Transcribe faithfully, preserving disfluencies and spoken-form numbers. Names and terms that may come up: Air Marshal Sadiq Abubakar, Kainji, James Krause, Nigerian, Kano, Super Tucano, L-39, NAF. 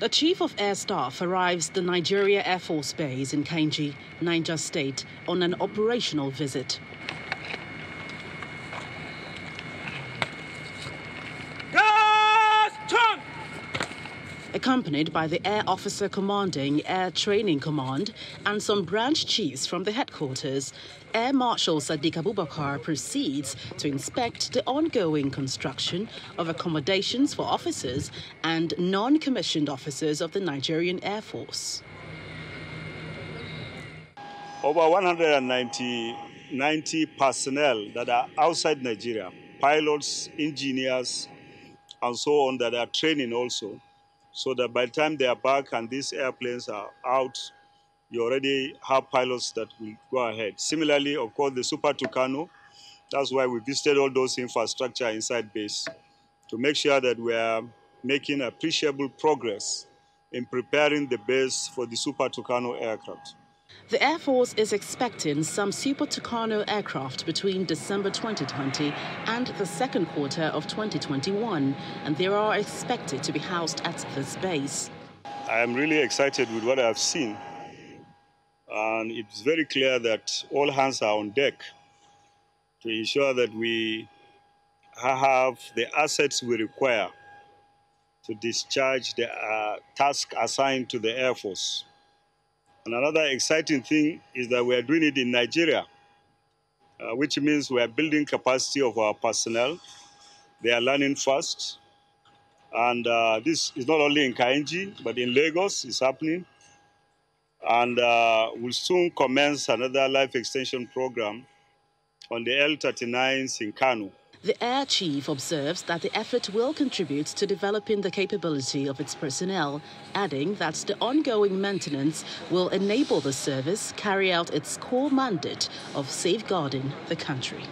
The Chief of Air Staff arrives at the Nigeria Air Force Base in Kainji, Niger State, on an operational visit. Accompanied by the Air Officer Commanding Air Training Command and some branch chiefs from the headquarters, Air Marshal Sadiq Abubakar proceeds to inspect the ongoing construction of accommodations for officers and non-commissioned officers of the Nigerian Air Force. Over one hundred ninety personnel that are outside Nigeria, pilots, engineers, and so on, that are training also, so that by the time they are back and these airplanes are out, you already have pilots that will go ahead. Similarly, of course, the Super Tucano, that's why we visited all those infrastructure inside base, to make sure that we are making appreciable progress in preparing the base for the Super Tucano aircraft. The Air Force is expecting some Super Tucano aircraft between December twenty twenty and the second quarter of twenty twenty-one, and they are expected to be housed at this base. I am really excited with what I have seen, and it's very clear that all hands are on deck to ensure that we have the assets we require to discharge the uh, task assigned to the Air Force. And another exciting thing is that we are doing it in Nigeria, uh, which means we are building capacity of our personnel. They are learning fast. And uh, this is not only in Kainji, but in Lagos, it's happening. And uh, we'll soon commence another life extension program on the L thirty-nines in Kano. The Air Chief observes that the effort will contribute to developing the capability of its personnel, adding that the ongoing maintenance will enable the service carry out its core mandate of safeguarding the country.